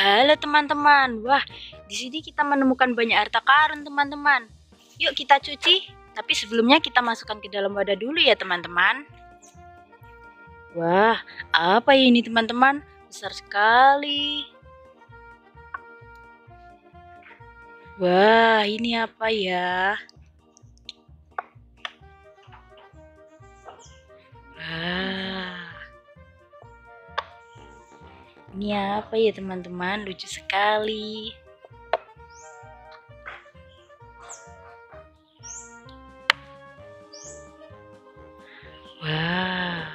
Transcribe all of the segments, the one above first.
Halo teman-teman, wah di sini kita menemukan banyak harta karun teman-teman. Yuk kita cuci, tapi sebelumnya kita masukkan ke dalam wadah dulu ya teman-teman. Wah, apa ini teman-teman? Besar sekali. Wah, ini apa ya? Wah. Ini apa ya teman-teman, lucu sekali. Wah.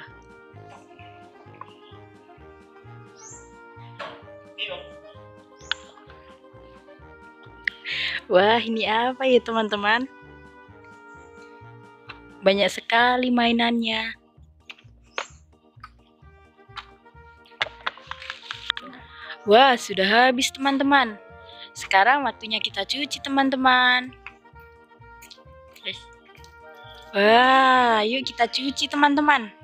Wah, ini apa ya teman-teman? Banyak sekali mainannya. Wah, sudah habis teman-teman. Sekarang waktunya kita cuci teman-teman. Wah, yuk kita cuci teman-teman.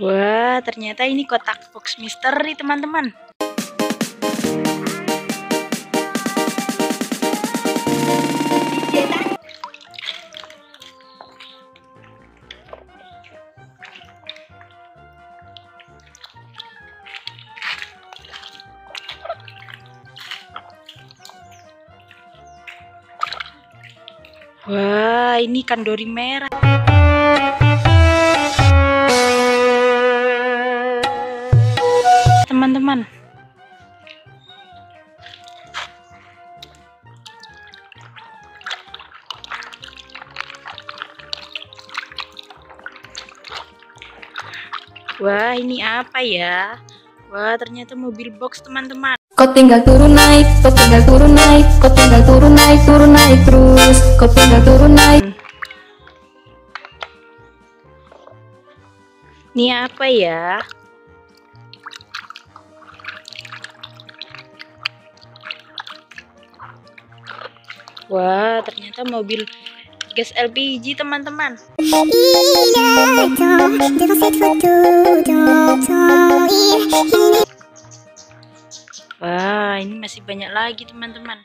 Wah, ternyata ini kotak box misteri, teman-teman. Wah, ini ikan dori merah. Teman-teman. Wah, ini apa ya? Wah, ternyata mobil box teman-teman. Kau tinggal turun naik, kau tinggal turun naik, kau tinggal turun naik terus, kau tinggal turun naik. Ini apa ya? Wah, ternyata mobil gas LPG teman-teman. Wah, ini masih banyak lagi teman-teman.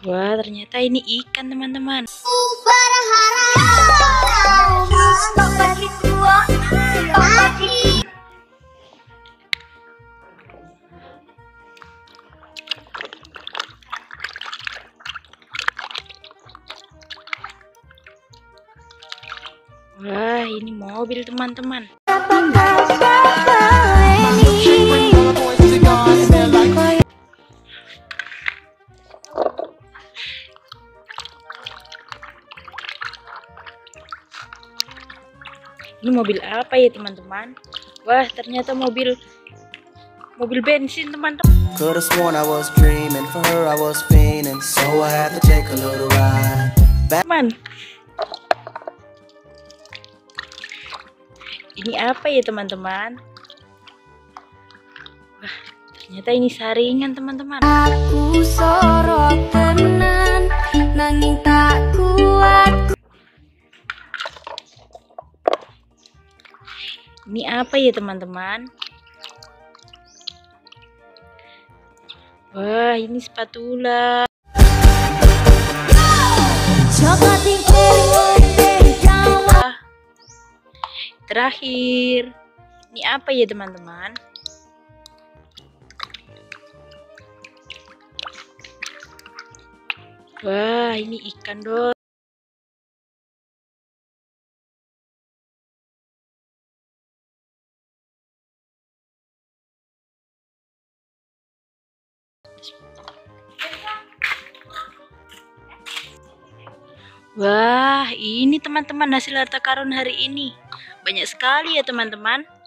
Wah, ternyata ini ikan teman-teman. Wah, ini mobil teman-teman. Ini mobil apa ya teman-teman? Wah, ternyata mobil bensin teman-teman. Ini apa ya teman-teman? Wah, ternyata ini saringan teman-teman. Aku sorot tenan, nanging tak kuat. Ini apa ya teman-teman? Wah, ini spatula. Terakhir, ini apa ya teman-teman? Wah, ini ikan dong. Wah, ini teman-teman hasil harta karun hari ini. Banyak sekali ya teman-teman.